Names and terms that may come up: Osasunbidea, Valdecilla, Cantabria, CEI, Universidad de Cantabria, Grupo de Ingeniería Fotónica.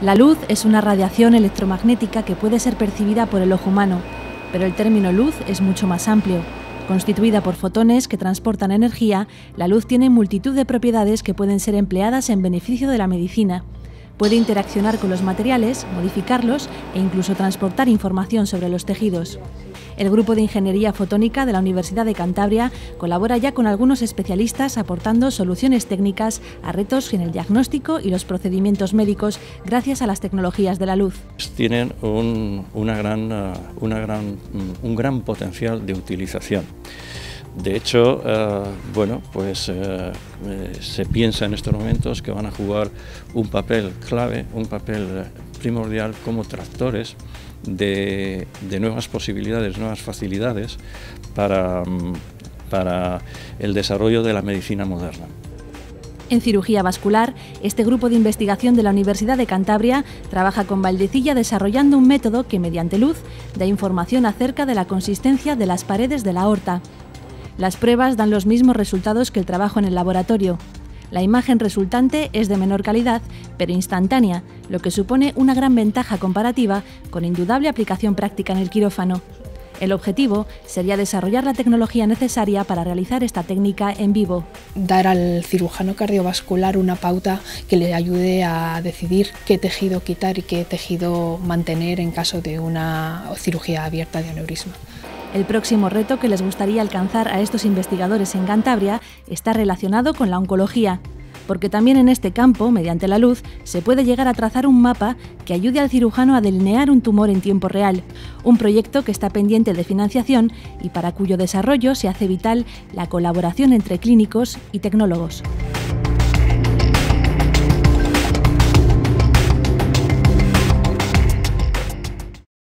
La luz es una radiación electromagnética que puede ser percibida por el ojo humano, pero el término luz es mucho más amplio. Constituida por fotones que transportan energía, la luz tiene multitud de propiedades que pueden ser empleadas en beneficio de la medicina. Puede interaccionar con los materiales, modificarlos e incluso transportar información sobre los tejidos. El Grupo de Ingeniería Fotónica de la Universidad de Cantabria colabora ya con algunos especialistas aportando soluciones técnicas a retos en el diagnóstico y los procedimientos médicos gracias a las tecnologías de la luz. Tienen un gran potencial de utilización. De hecho, se piensa en estos momentos que van a jugar un papel clave, un papel primordial como tractores de nuevas posibilidades, nuevas facilidades para el desarrollo de la medicina moderna. En cirugía vascular, este grupo de investigación de la Universidad de Cantabria trabaja con Valdecilla desarrollando un método que, mediante luz, da información acerca de la consistencia de las paredes de la aorta. Las pruebas dan los mismos resultados que el trabajo en el laboratorio. La imagen resultante es de menor calidad, pero instantánea, lo que supone una gran ventaja comparativa con indudable aplicación práctica en el quirófano. El objetivo sería desarrollar la tecnología necesaria para realizar esta técnica en vivo. Dar al cirujano cardiovascular una pauta que le ayude a decidir qué tejido quitar y qué tejido mantener en caso de una cirugía abierta de aneurisma. El próximo reto que les gustaría alcanzar a estos investigadores en Cantabria está relacionado con la oncología, porque también en este campo, mediante la luz, se puede llegar a trazar un mapa que ayude al cirujano a delinear un tumor en tiempo real, un proyecto que está pendiente de financiación y para cuyo desarrollo se hace vital la colaboración entre clínicos y tecnólogos.